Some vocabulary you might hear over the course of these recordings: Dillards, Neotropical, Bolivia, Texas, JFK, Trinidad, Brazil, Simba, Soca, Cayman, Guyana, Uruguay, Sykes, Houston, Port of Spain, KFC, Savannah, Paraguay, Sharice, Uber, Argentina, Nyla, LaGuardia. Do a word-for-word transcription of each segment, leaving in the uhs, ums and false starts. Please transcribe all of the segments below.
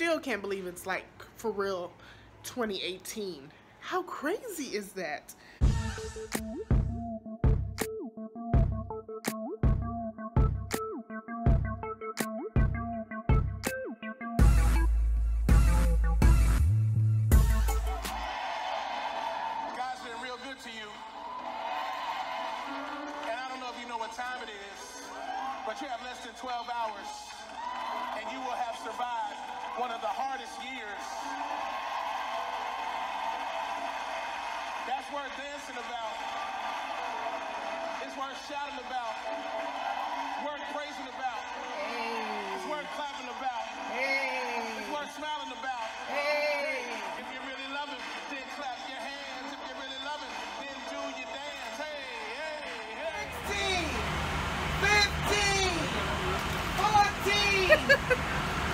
still can't believe it's like, for real, twenty eighteen. How crazy is that? But you have less than twelve hours, and you will have survived one of the hardest years. That's worth dancing about. It's worth shouting about. It's worth praising about. Hey. It's worth clapping about. Hey. It's worth smiling about. Hey. If you really love it, then clap your hands. If you really love it, then do your dance. Hey, hey, hey. fifteen, fourteen,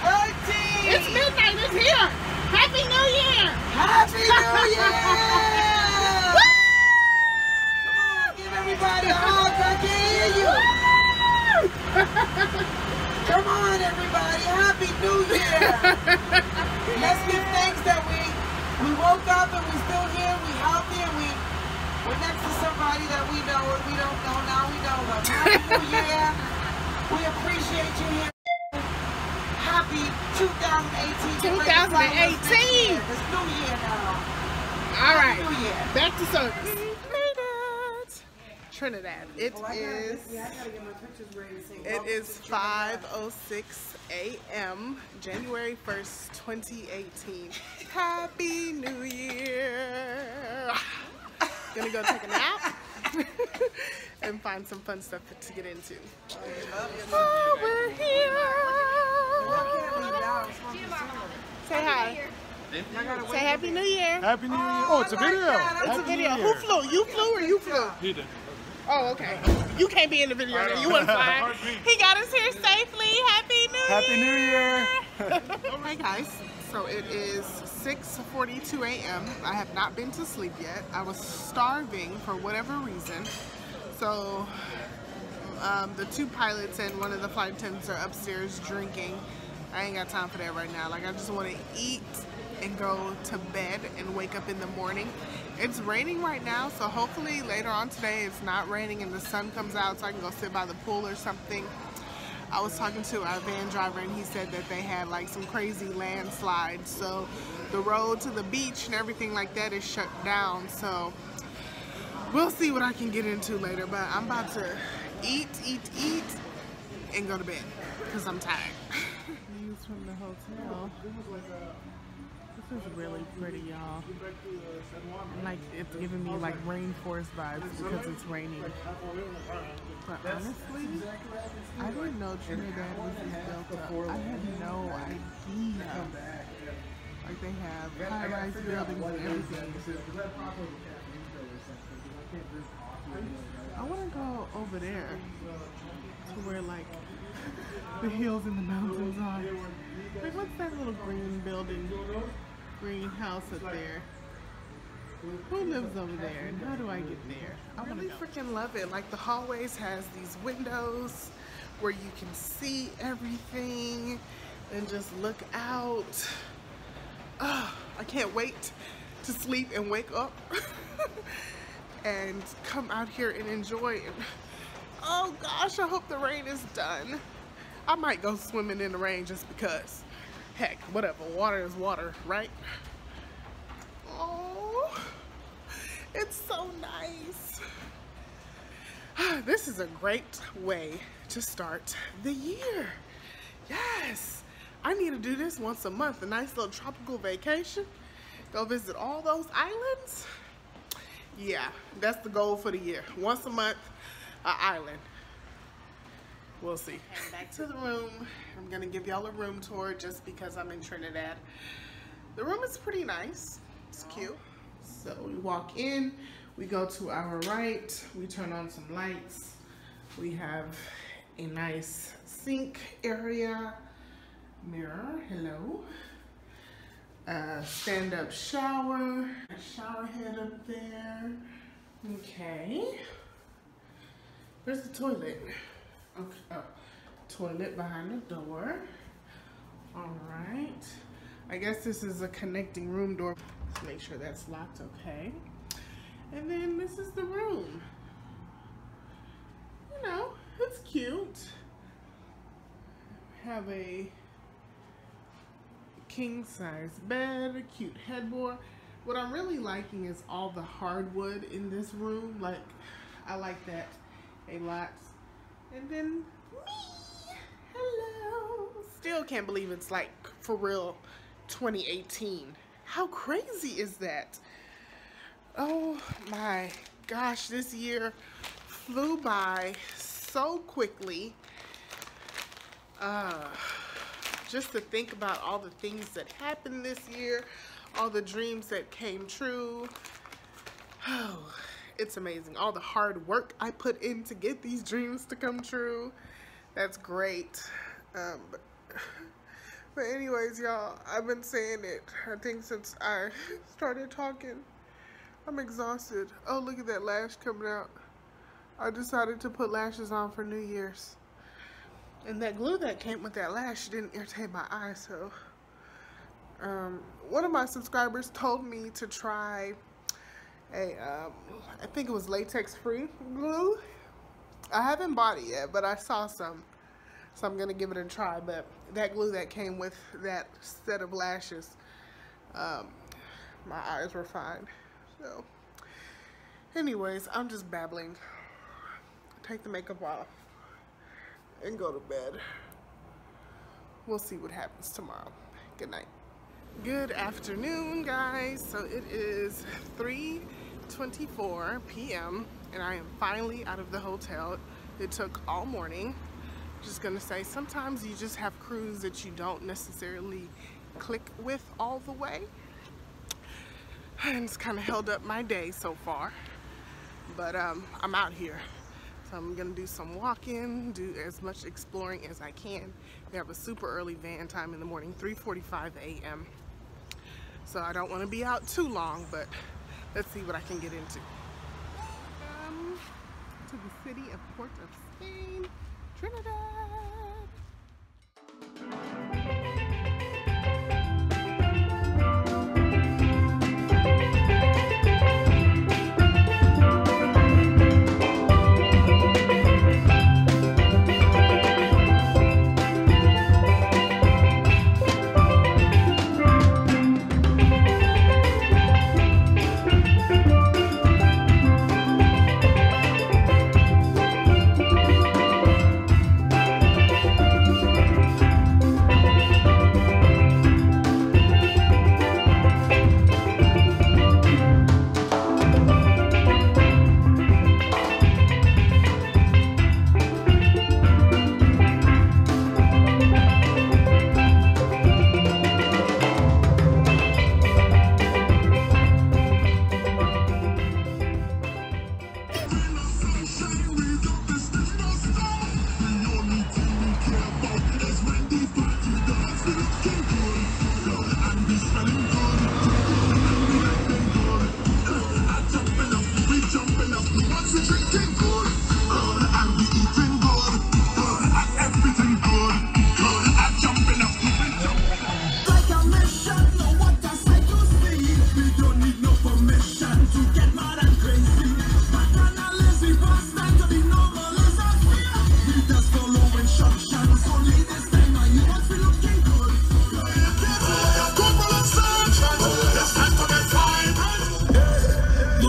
thirteen. It's midnight, it's here. Happy New Year. Happy New Year. Woo! Come on, give everybody a hug. I can hear you. Come on, everybody. Happy New Year. Let's give thanks that we we woke up and we still here. We out there. We we're next to somebody that we know and we don't know now. We know them. Happy New Year. We appreciate you here. Happy twenty eighteen. twenty eighteen. It's New Year now. All right. New Year. Back to service. Trinidad. It oh, is. Gotta, yeah, I gotta get my pictures ready. So it is five oh six a m January first, twenty eighteen. Happy New Year. Gonna go take a nap. And find some fun stuff to get into. Oh, we're here. Say hi. Say Happy New Year. Happy New Year. Oh, it's a video. It's a video. Who flew? You flew or you flew? He did. Oh, okay. You can't be in the video. You wouldn't fly. He got us here safely. Happy New Year. Happy New Year. Hey guys. So it is six forty-two a m I have not been to sleep yet. I was starving for whatever reason. So um, the two pilots and one of the flight attendants are upstairs drinking. I ain't got time for that right now. Like, I just want to eat and go to bed and wake up in the morning. It's raining right now, so hopefully later on today it's not raining and the sun comes out so I can go sit by the pool or something. I was talking to our van driver and he said that they had like some crazy landslides, so the road to the beach and everything like that is shut down. So we'll see what I can get into later, but I'm about to eat, eat, eat and go to bed because I'm tired. Views from the hotel. This is really pretty, y'all. Like, it's giving me like rainforest vibes because it's raining. But honestly, I didn't know Trinidad was built up. I had no idea. Like, they have high-rise buildings and everything. I want to go over there to where like the hills and the mountains are. Like, what's that little green building? Greenhouse up there. Who lives over there and how do I get there? I really freaking love it. Like, the hallways has these windows where you can see everything and just look out. Oh, I can't wait to sleep and wake up and come out here and enjoy it. Oh gosh, I hope the rain is done. I might go swimming in the rain just because. Heck, whatever, water is water, right? Oh, it's so nice. This is a great way to start the year. Yes, I need to do this once a month, a nice little tropical vacation. Go visit all those islands. Yeah, that's the goal for the year. Once a month, an island. We'll see. And back to the room. I'm gonna give y'all a room tour just because I'm in Trinidad. The room is pretty nice. It's cute. So we walk in, we go to our right, we turn on some lights. We have a nice sink area, mirror, hello. Uh, stand-up shower, shower head up there. Okay. Where's the toilet? Okay. Oh, toilet behind the door. All right. I guess this is a connecting room door. Let's make sure that's locked, okay. And then this is the room. You know, it's cute. Have a king size bed, a cute headboard. What I'm really liking is all the hardwood in this room. Like, I like that a lot. And then me, hello. Still can't believe it's like, for real, twenty eighteen. How crazy is that? Oh my gosh, this year flew by so quickly. Uh, just to think about all the things that happened this year, all the dreams that came true. Oh, it's amazing. All the hard work I put in to get these dreams to come true. That's great. Um, but, but anyways, y'all, I've been saying it, I think, since I started talking. I'm exhausted. Oh, look at that lash coming out. I decided to put lashes on for New Year's. And that glue that came with that lash didn't irritate my eye, so... Um, one of my subscribers told me to try a, um, I think it was latex-free glue. I haven't bought it yet, but I saw some, so I'm going to give it a try. But that glue that came with that set of lashes, um, my eyes were fine. So, anyways, I'm just babbling. Take the makeup off and go to bed. We'll see what happens tomorrow. Good night. Good afternoon, guys. So it is three twenty-four p m and I am finally out of the hotel. It took all morning. Just gonna say, sometimes you just have crews that you don't necessarily click with all the way. And it's kind of held up my day so far. But um, I'm out here. So I'm gonna do some walking, do as much exploring as I can. We have a super early van time in the morning, three forty-five a m So I don't want to be out too long, but let's see what I can get into. Welcome to the city of Port of Spain, Trinidad.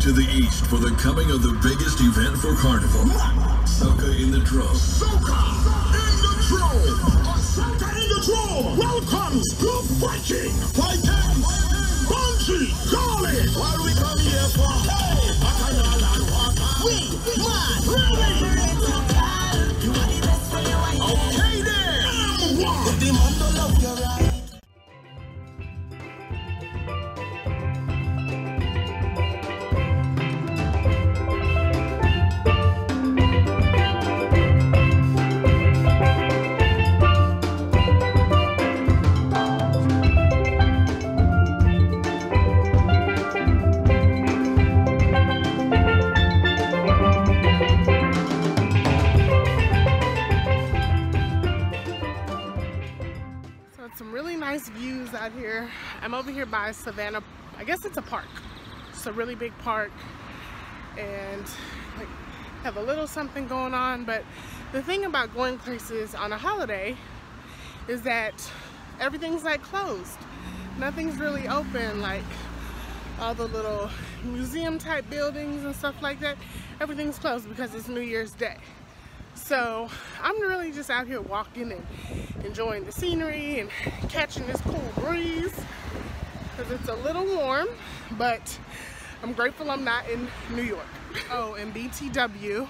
To the east for the coming of the biggest event for Carnival. Soca in the Trough. Soca in the Trough. Soca in the Trough. Welcome to Viking. Vikings. Bungee. Garlic. What do we come here for? Hey. We. Man. Really. Okay then. I'm one. views out here. I'm over here by Savannah. I guess it's a park. It's a really big park, and like have a little something going on. But the thing about going places on a holiday is that everything's like closed. Nothing's really open, like all the little museum type buildings and stuff like that. Everything's closed because it's New Year's Day. So I'm really just out here walking and enjoying the scenery and catching this cool breeze because it's a little warm, but I'm grateful I'm not in New York. Oh, and B T W,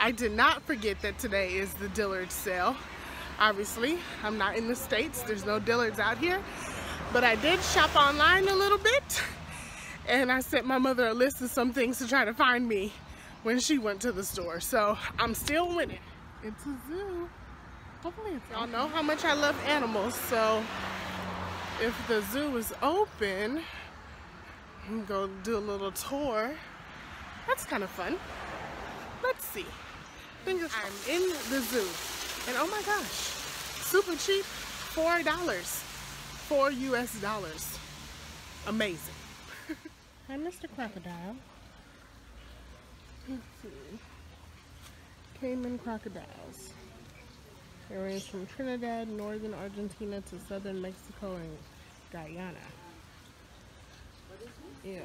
I did not forget that today is the Dillard sale. Obviously, I'm not in the States. There's no Dillards out here, but I did shop online a little bit, and I sent my mother a list of some things to try to find me when she went to the store. So I'm still winning. It's a zoo. Hopefully it's y'all know how much I love animals. So if the zoo is open, we can go do a little tour. That's kind of fun. Let's see. Fingers crossed. I'm in the zoo. And oh my gosh, super cheap, four dollars. Four U S dollars. Amazing. Hi, Mister Crocodile. Let's see. Cayman crocodiles. They range from Trinidad, northern Argentina to southern Mexico and Guyana. What is this? Ew.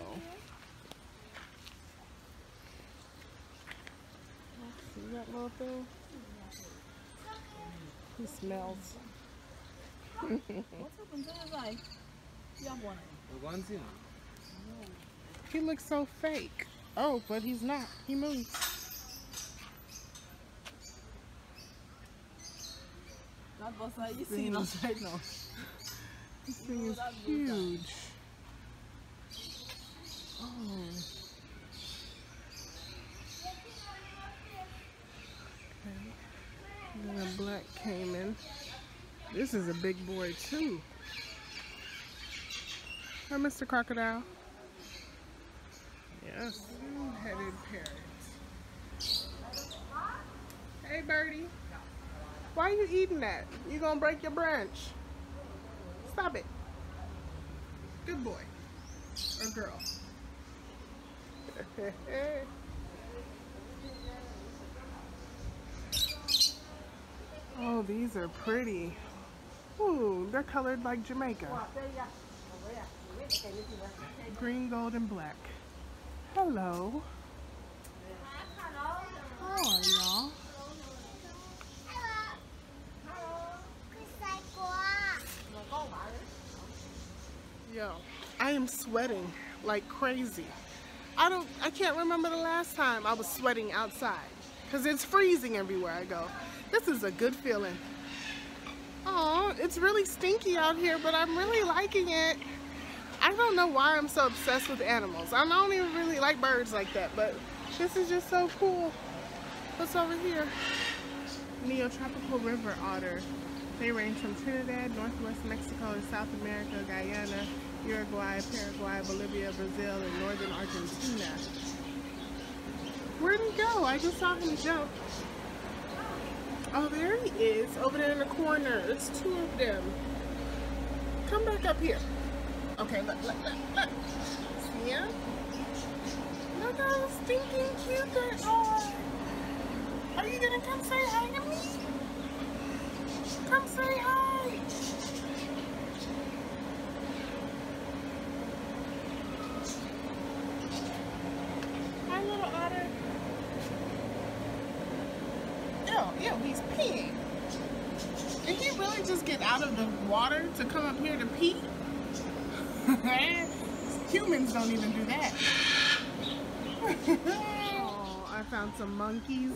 See that little thing? He smells. What's happened to his eye? The one's in. He looks so fake. Oh, but he's not. He moves. That was like, you see us right now. This thing is huge. Oh. Okay. And a black Cayman. This is a big boy too. Hi, Mister Crocodile. Yes. Two-headed parrots. Hey, birdie. Why are you eating that? You gonna break your branch. Stop it. Good boy. Or girl. Oh, these are pretty. Ooh, they're colored like Jamaica. Green, gold, and black. Hello. Hello. How are y'all? Hello. Yo, I am sweating like crazy. I don't, I can't remember the last time I was sweating outside because it's freezing everywhere I go. This is a good feeling. Oh, it's really stinky out here, but I'm really liking it. I don't know why I'm so obsessed with animals. I don't even really like birds like that, but this is just so cool. What's over here? Neotropical river otter. They range from Trinidad, northwest Mexico, and South America, Guyana, Uruguay, Paraguay, Bolivia, Brazil, and northern Argentina. Where'd he go? I just saw him jump. Oh, there he is, over there in the corner. There's two of them. Come back up here. Okay, look, look, look, look. See ya? Look how stinking cute they are. Are you gonna come say hi to me? Come say hi. Hi, little otter. Ew, ew, he's peeing. Did he really just get out of the water to come up here to pee? Humans don't even do that. Oh, I found some monkeys.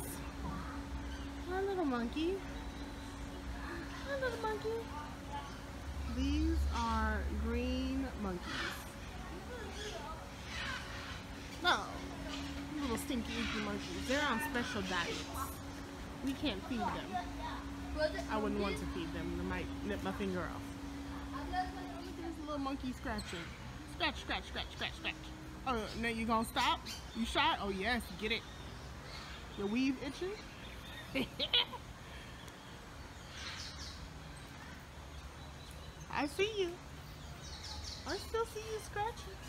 Hi, little monkey. Hi, little monkey. These are green monkeys. No, oh, little stinky, icky monkeys. They're on special diets. We can't feed them. I wouldn't want to feed them. They might nip my finger off. Little monkey scratching. Scratch, scratch, scratch, scratch, scratch. Oh, now you gonna stop? You shot? Oh yes, get it. Your weave itching? I I see you. I still see you scratching.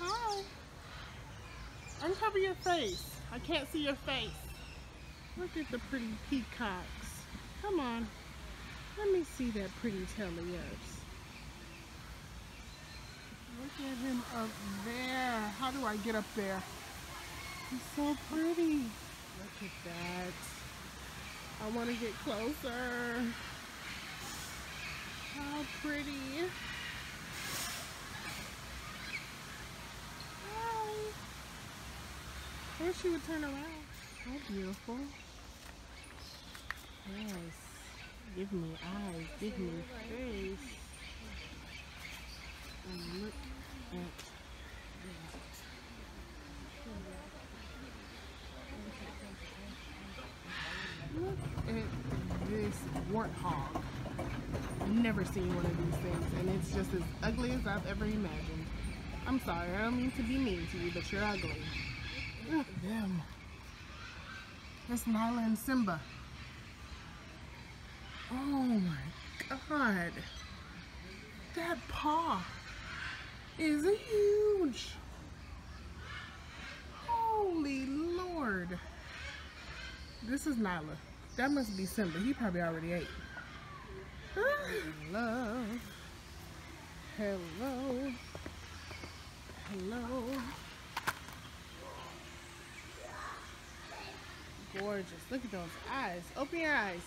Hi. Uncover your face. I can't see your face. Look at the pretty peacocks. Come on. Let me see that pretty tail of yours. Look at him up there. How do I get up there? He's so pretty. Look at that. I want to get closer. How pretty. Hi. I wish you would turn around. How beautiful. Yes. Give me eyes. Give me face. And look at this. Look at this warthog. Never seen one of these things, and it's just as ugly as I've ever imagined. I'm sorry, I don't mean to be mean to you, but you're ugly. Look at them. That's Nyla and Simba. Oh my god. That paw is huge. Holy Lord. This is Nyla. That must be Simba. He probably already ate. Hello. Hello. Hello. Gorgeous. Look at those eyes. Open your eyes.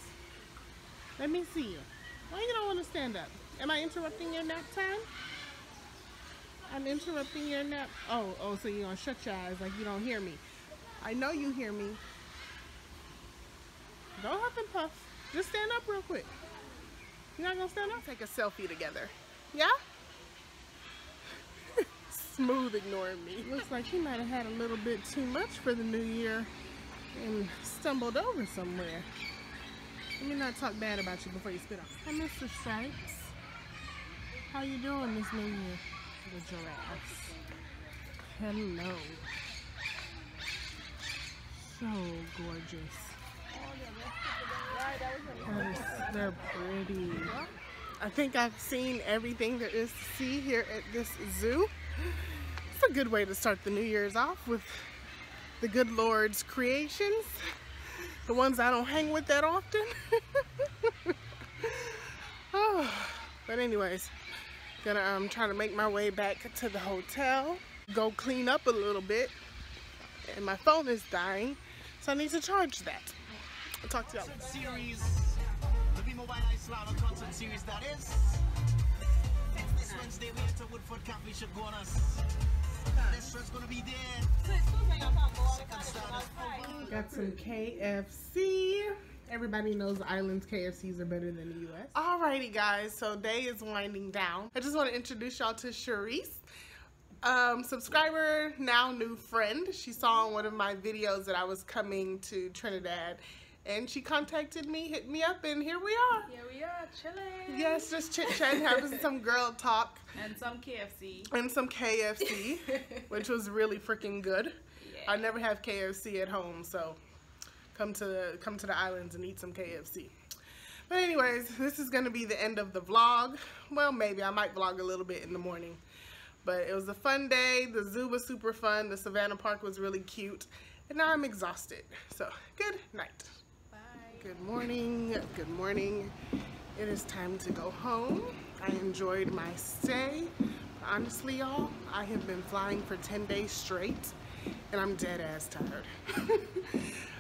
Let me see you. Why you don't want to stand up? Am I interrupting your nap time? I'm interrupting your nap. Oh, oh, so you're going to shut your eyes like you don't hear me. I know you hear me. Don't huff and puff. Just stand up real quick. You're not going to stand up? Take a selfie together. Yeah? Smooth ignoring me. Looks like he might have had a little bit too much for the new year and stumbled over somewhere. Let me not talk bad about you before you spit off. Hi, Mister Sykes. How you doing this new year? The giraffes. Hello. So gorgeous. Yes, they're pretty. I think I've seen everything there is to see here at this zoo. It's a good way to start the New Year's off with the good Lord's creations. The ones I don't hang with that often. Oh, but anyways, gonna um, try to make my way back to the hotel, go clean up a little bit, and my phone is dying, so I need to charge that. I'll talk to y'all. Series, the Be Mobile Iceland concert series that is. This Wednesday we enter Woodford Camp. We should go on us. Restaurant's gonna be there. Got some K F C. Everybody knows the island's K F Cs are better than the U S Alrighty guys, so day is winding down. I just want to introduce y'all to Sharice. Um, subscriber, now new friend. She saw on one of my videos that I was coming to Trinidad, and she contacted me, hit me up, and here we are. Here we are, chilling. Yes, just chit-chat, having some girl talk. And some K F C. And some K F C, which was really freaking good. Yeah. I never have K F C at home, so come to, come to the islands and eat some K F C. But anyways, this is going to be the end of the vlog. Well, maybe. I might vlog a little bit in the morning. But it was a fun day. The zoo was super fun. The Savannah Park was really cute. And now I'm exhausted. So, good night. Bye. Good morning. Good morning. It is time to go home. I enjoyed my stay. Honestly, y'all, I have been flying for ten days straight. And I'm dead ass tired.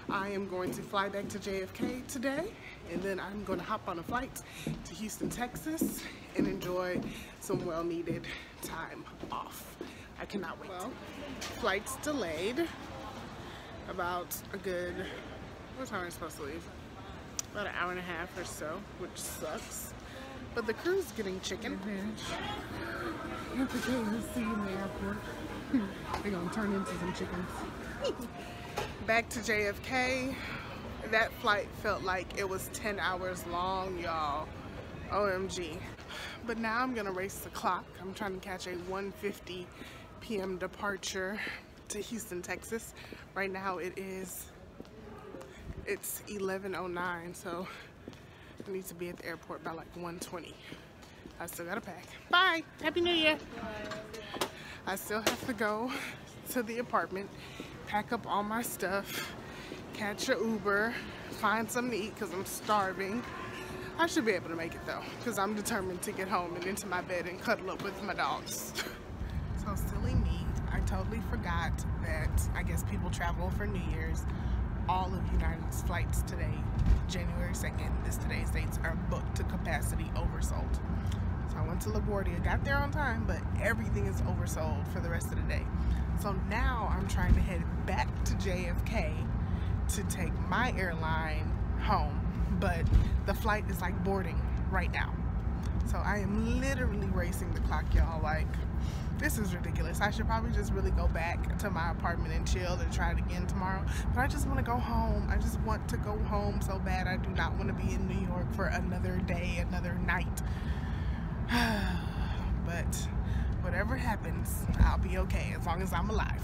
I am going to fly back to J F K today. And then I'm going to hop on a flight to Houston, Texas, and enjoy some well-needed time off. I cannot wait. Well, flight's delayed about a good, what time am I supposed to leave? About an hour and a half or so, which sucks. But the crew's getting chicken. Mm-hmm. At the K F C in the airport. They're going to turn into some chickens. Back to J F K. That flight felt like it was ten hours long, y'all. O M G. But now I'm gonna race the clock. I'm trying to catch a one fifty p m departure to Houston, Texas. Right now it is, it's eleven oh nine, so I need to be at the airport by like one twenty. I still gotta pack. Bye. Happy New Year. Bye. I still have to go to the apartment, pack up all my stuff, catch an Uber, find something to eat because I'm starving. I should be able to make it though because I'm determined to get home and into my bed and cuddle up with my dogs. So silly me, I totally forgot that I guess people travel for New Year's. All of United's flights today, January second, this today's dates, are booked to capacity, oversold. So I went to LaGuardia, got there on time, but everything is oversold for the rest of the day. So now I'm trying to head back to J F K to take my airline home, but the flight is like boarding right now. So I am literally racing the clock, y'all. Like, this is ridiculous. I should probably just really go back to my apartment and chill and try it again tomorrow. But I just want to go home. I just want to go home so bad. I do not want to be in New York for another day, another night. But whatever happens, I'll be okay as long as I'm alive.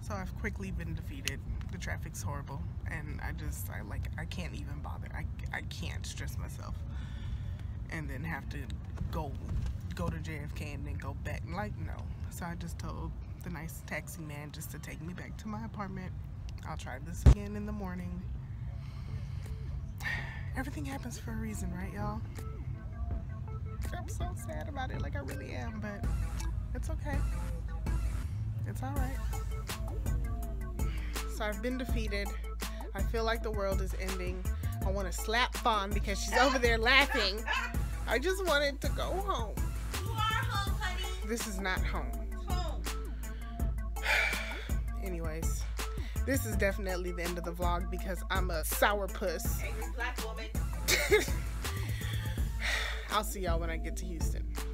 So I've quickly been defeated. The traffic's horrible. And I just, I like, I can't even bother. I, I can't stress myself. And then have to go go to J F K and then go back, like, no. So I just told the nice taxi man just to take me back to my apartment. I'll try this again in the morning. Everything happens for a reason, right, y'all? I'm so sad about it, like I really am, but it's okay. It's all right. So I've been defeated. I feel like the world is ending. I want to slap Fawn because she's over there laughing. I just wanted to go home. You are home, honey. This is not home. Home. Anyways, this is definitely the end of the vlog because I'm a sourpuss. Angry black woman. I'll see y'all when I get to Houston.